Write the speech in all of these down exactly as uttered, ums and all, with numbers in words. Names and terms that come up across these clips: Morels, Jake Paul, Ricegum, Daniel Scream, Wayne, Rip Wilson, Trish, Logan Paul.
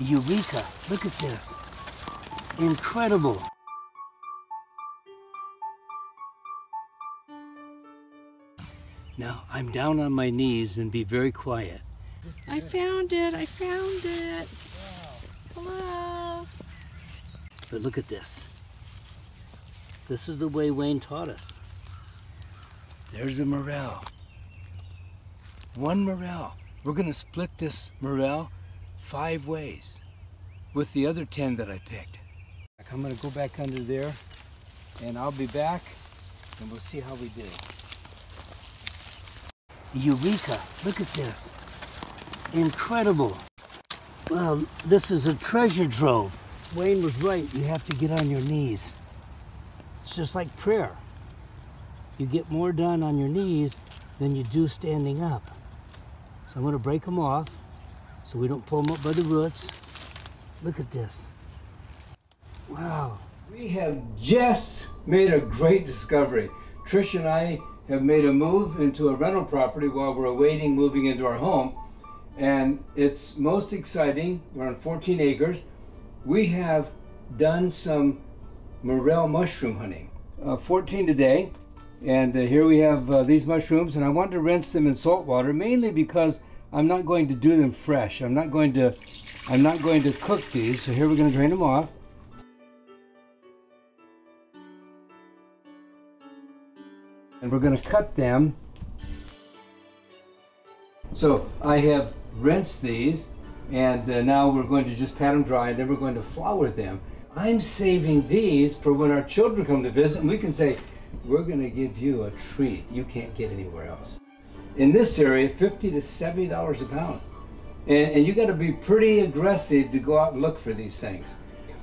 Eureka! Look at this. Incredible. Now I'm down on my knees and be very quiet. I found it, I found it. Hello. But look at this. This is the way Wayne taught us. There's a morel. One morel. We're gonna split this morel five ways with the other ten that I picked. I'm gonna go back under there and I'll be back and we'll see how we did. Eureka! Look at this. Incredible. Well, this is a treasure trove. Wayne was right. You have to get on your knees. It's just like prayer. You get more done on your knees than you do standing up. So I'm going to break them off so we don't pull them up by the roots. Look at this. Wow. We have just made a great discovery. Trish and I have made a move into a rental property while we're awaiting moving into our home. And it's most exciting. We're on fourteen acres. We have done some morel mushroom hunting. Uh, fourteen today, and uh, here we have uh, these mushrooms, and I want to rinse them in salt water, mainly because I'm not going to do them fresh. I'm not going to, I'm not going to cook these. So here we're going to drain them off. And we're going to cut them. So I have rinsed these, and uh, now we're going to just pat them dry, and then we're going to flour them. I'm saving these for when our children come to visit, and we can say, we're going to give you a treat you can't get anywhere else. In this area, fifty to seventy dollars a pound. And, and you got to be pretty aggressive to go out and look for these things.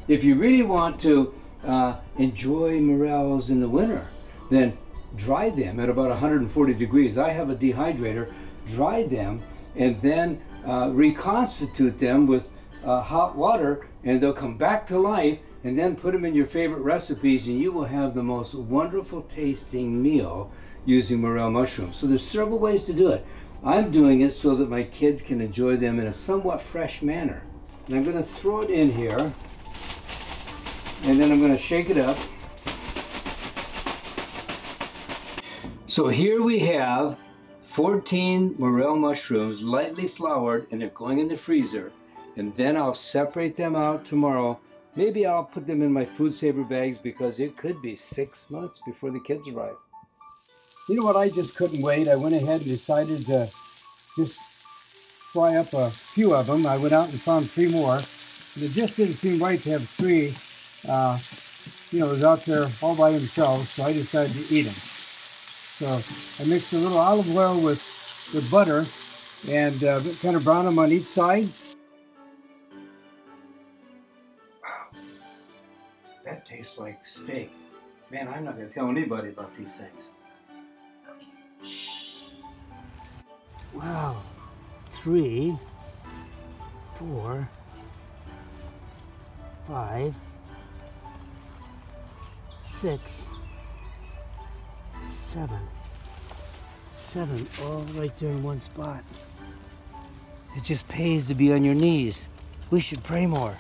If you really want to uh, enjoy morels in the winter, then dry them at about one hundred forty degrees. I have a dehydrator. Dry them and then uh, reconstitute them with uh, hot water, and they'll come back to life, and then put them in your favorite recipes, and you will have the most wonderful tasting meal using morel mushrooms. So there's several ways to do it. I'm doing it so that my kids can enjoy them in a somewhat fresh manner. And I'm going to throw it in here, and then I'm going to shake it up. So here we have fourteen morel mushrooms, lightly floured, and they're going in the freezer. And then I'll separate them out tomorrow. Maybe I'll put them in my food saver bags, because it could be six months before the kids arrive. You know what, I just couldn't wait. I went ahead and decided to just fry up a few of them. I went out and found three more. And it just didn't seem right to have three, uh, you know, it was out there all by themselves, so I decided to eat them. So I mixed a little olive oil with, with butter and uh, kind of brown them on each side. Wow, that tastes like steak. Man, I'm not going to tell anybody about these things. Shh. Wow, three, four, five, six. Seven. Seven, all right there in one spot. It just pays to be on your knees. We should pray more.